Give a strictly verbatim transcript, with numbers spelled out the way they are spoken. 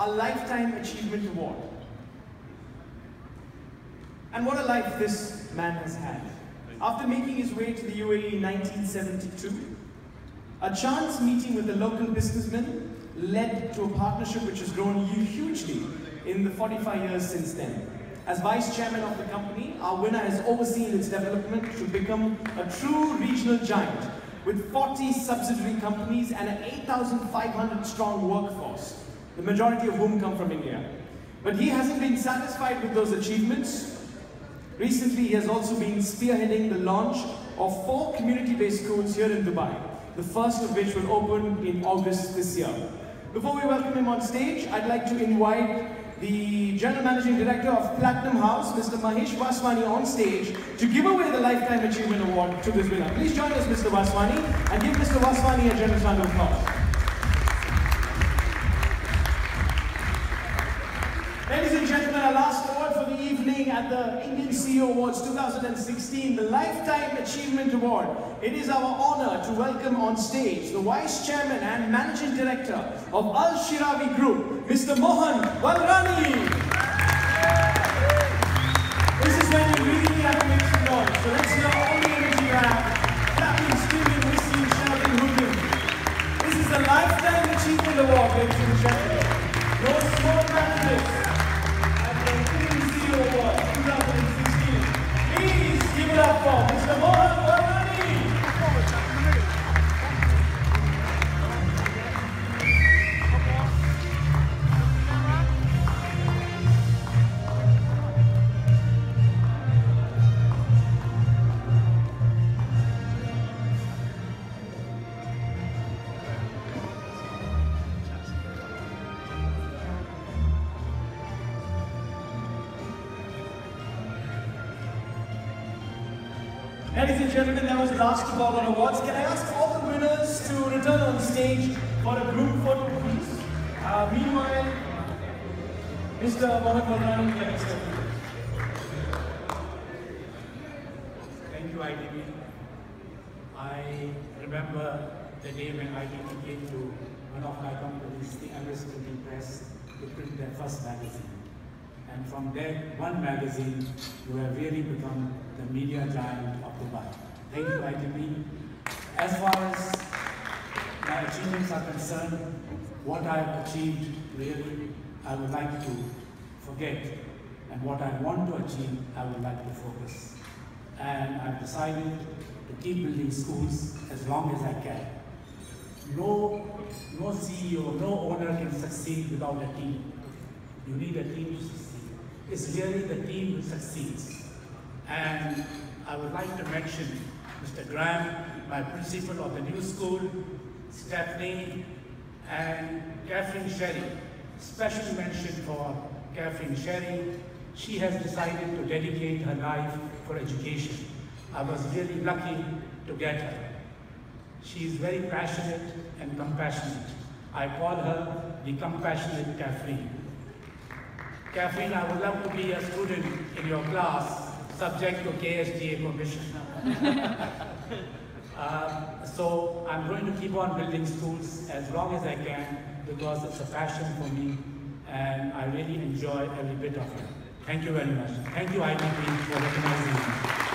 our Lifetime Achievement Award. And what a life this man has had. After making his way to the U A E in nineteen seventy-two, a chance meeting with a local businessman led to a partnership which has grown hugely in the forty-five years since then. As vice chairman of the company, our winner has overseen its development to become a true regional giant with forty subsidiary companies and an eight thousand five hundred strong workforce, the majority of whom come from India. But he hasn't been satisfied with those achievements. Recently, he has also been spearheading the launch of four community-based schools here in Dubai, the first of which will open in August this year. Before we welcome him on stage, I'd like to invite the General Managing Director of Platinum House, Mister Mahesh Vaswani, on stage to give away the Lifetime Achievement Award to this winner. Please join us, Mister Vaswani, and give Mister Vaswani a generous round of applause. Ladies and gentlemen, our last award for the evening at the Indian C E O Awards two thousand sixteen, the Lifetime Achievement Award. It is our honor to welcome on stage the Vice Chairman and Managing Director of Al Shirawi Group, Mister Mohan Valrani. This is when you really have to make some noise, so let's hear all the energy you have. Clapping, screaming, whistling, shouting, hooting. This is the Lifetime Achievement Award, ladies and gentlemen. No small candidates. For Mister Mohan Valrani. Ladies and gentlemen, that was the last of all on awards. Can I ask all the winners to return on stage for a group photo, please? Uh, meanwhile, Mister Mohan Valrani can accept. Thank you, I T P. I remember the day when I T P came to one of my companies, the Amherst Indian Press, to print their first magazine. And from that one magazine, you have really become the media giant of Dubai. Thank you, I T P. As far as my achievements are concerned, what I've achieved, really, I would like to forget. And what I want to achieve, I would like to focus. And I've decided to keep building schools as long as I can. No, no C E O, no owner can succeed without a team. You need a team to succeed. It's really the team who succeeds. And I would like to mention Mister Graham, my principal of the new school, Stephanie, and Catherine Sherry. Special mention for Catherine Sherry. She has decided to dedicate her life for education. I was really lucky to get her. She is very passionate and compassionate. I call her the compassionate Catherine. Catherine, I would love to be a student in your class, subject to K S G A permission. uh, so I'm going to keep on building schools as long as I can because it's a passion for me and I really enjoy every bit of it. Thank you very much. Thank you, I T P, for recognizing me.